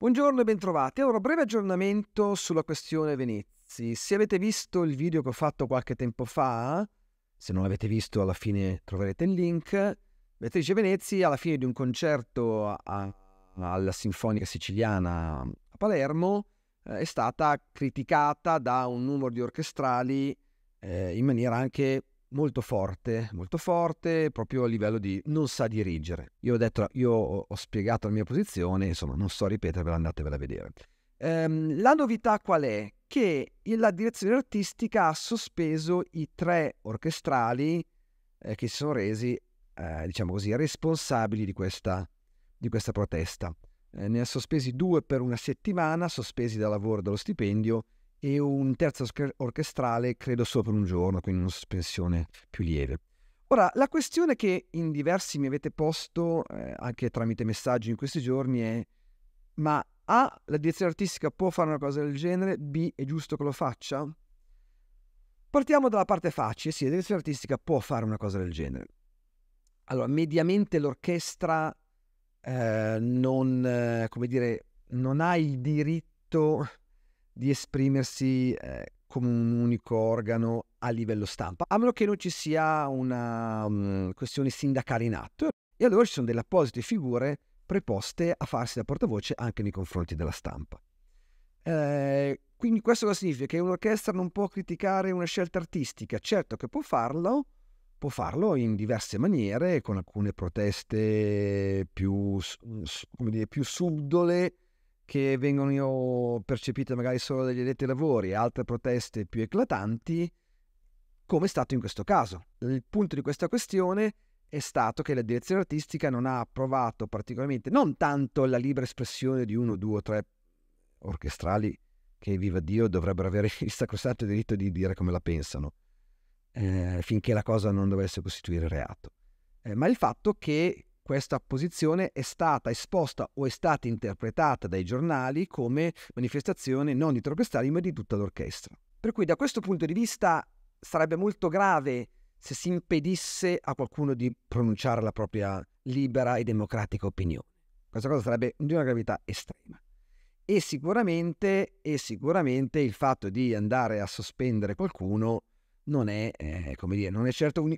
Buongiorno e bentrovati. Ora, breve aggiornamento sulla questione Venezi. Se avete visto il video che ho fatto qualche tempo fa, se non l'avete visto alla fine troverete il link, Beatrice Venezi alla fine di un concerto alla Sinfonica Siciliana a Palermo è stata criticata da un numero di orchestrali in maniera anche molto forte, proprio a livello di non sa dirigere. Io ho spiegato la mia posizione, insomma non so ripetervela, andatevela a vedere. La novità qual è? Che la direzione artistica ha sospeso i tre orchestrali che si sono resi, diciamo così, responsabili di questa protesta. Ne ha sospesi due per una settimana, sospesi dal lavoro e dallo stipendio, e un terzo orchestrale credo solo per un giorno, quindi una sospensione più lieve. Ora, la questione che in diversi mi avete posto, anche tramite messaggi in questi giorni, è: ma A, la direzione artistica può fare una cosa del genere? B, è giusto che lo faccia? Partiamo dalla parte facile. Sì, la direzione artistica può fare una cosa del genere. Allora, mediamente l'orchestra non ha il diritto di esprimersi come un unico organo a livello stampa, a meno che non ci sia una questione sindacale in atto, e allora ci sono delle apposite figure preposte a farsi da portavoce anche nei confronti della stampa. Quindi questo cosa significa? Che un'orchestra non può criticare una scelta artistica? Certo che può farlo in diverse maniere, con alcune proteste più subdole, che vengono percepite magari solo dagli addetti ai lavori, altre proteste più eclatanti, come è stato in questo caso. Il punto di questa questione è stato che la direzione artistica non ha approvato particolarmente, non tanto la libera espressione di uno, due o tre orchestrali, che viva Dio dovrebbero avere il sacrosanto diritto di dire come la pensano, finché la cosa non dovesse costituire reato, ma il fatto che questa posizione è stata esposta o è stata interpretata dai giornali come manifestazione non di tre orchestrali ma di tutta l'orchestra. Per cui da questo punto di vista sarebbe molto grave se si impedisse a qualcuno di pronunciare la propria libera e democratica opinione. Questa cosa sarebbe di una gravità estrema. E sicuramente il fatto di andare a sospendere qualcuno non è, non è certo un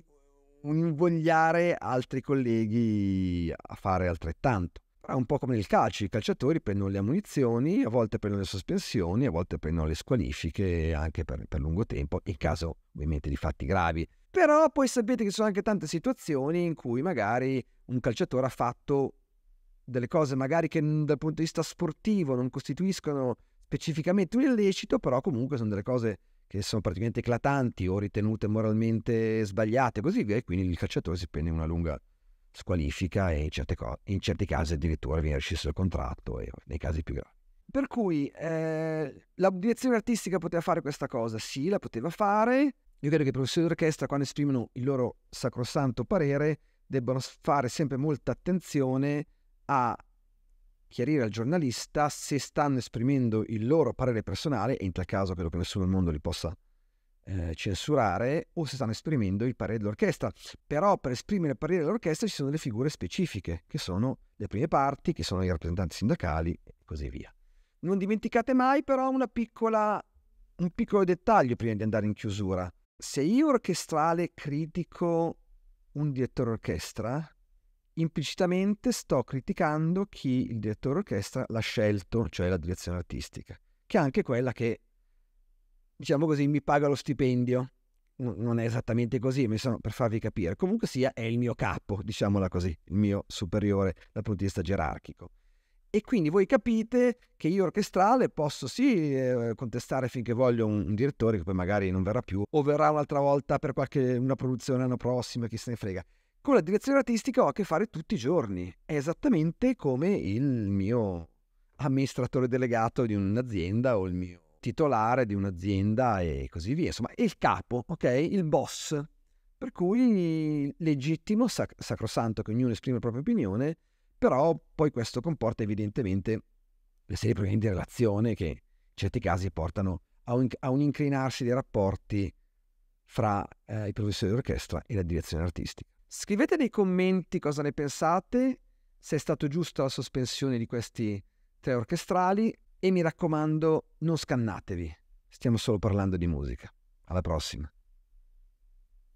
invogliare altri colleghi a fare altrettanto. È un po' come nel calcio: i calciatori prendono le ammunizioni, a volte prendono le sospensioni, a volte prendono le squalifiche anche per lungo tempo, in caso ovviamente di fatti gravi. Però poi sapete che ci sono anche tante situazioni in cui magari un calciatore ha fatto delle cose magari che dal punto di vista sportivo non costituiscono specificamente un illecito, però comunque sono delle cose che sono praticamente eclatanti o ritenute moralmente sbagliate e così via, e quindi il calciatore si prende una lunga squalifica e in certi casi addirittura viene rescisso il contratto, e nei casi più gravi. Per cui la direzione artistica poteva fare questa cosa? Sì, la poteva fare. Io credo che i professori d'orchestra, quando esprimono il loro sacrosanto parere, debbano fare sempre molta attenzione a chiarire al giornalista se stanno esprimendo il loro parere personale, e in tal caso credo che nessuno al mondo li possa censurare, o se stanno esprimendo il parere dell'orchestra. Però per esprimere il parere dell'orchestra ci sono delle figure specifiche, che sono le prime parti, che sono i rappresentanti sindacali e così via. Non dimenticate mai però un piccolo dettaglio prima di andare in chiusura. Se io orchestrale critico un direttore orchestra, implicitamente sto criticando chi il direttore orchestra l'ha scelto, cioè la direzione artistica, che è anche quella che, diciamo così, mi paga lo stipendio. Non è esattamente così, per farvi capire. Comunque sia, è il mio capo, diciamola così, il mio superiore dal punto di vista gerarchico. E quindi voi capite che io orchestrale posso sì contestare finché voglio un direttore che poi magari non verrà più, o verrà un'altra volta per una produzione l'anno prossimo, chi se ne frega. Con la direzione artistica ho a che fare tutti i giorni. È esattamente come il mio amministratore delegato di un'azienda o il mio titolare di un'azienda e così via. Insomma, è il capo, ok? Il boss. Per cui legittimo, sacrosanto che ognuno esprime la propria opinione, però poi questo comporta evidentemente le serie problemi di relazione che in certi casi portano a un incrinarsi dei rapporti fra i professori d'orchestra e la direzione artistica. Scrivete nei commenti cosa ne pensate, se è stato giusto la sospensione di questi tre orchestrali e mi raccomando non scannatevi, stiamo solo parlando di musica. Alla prossima.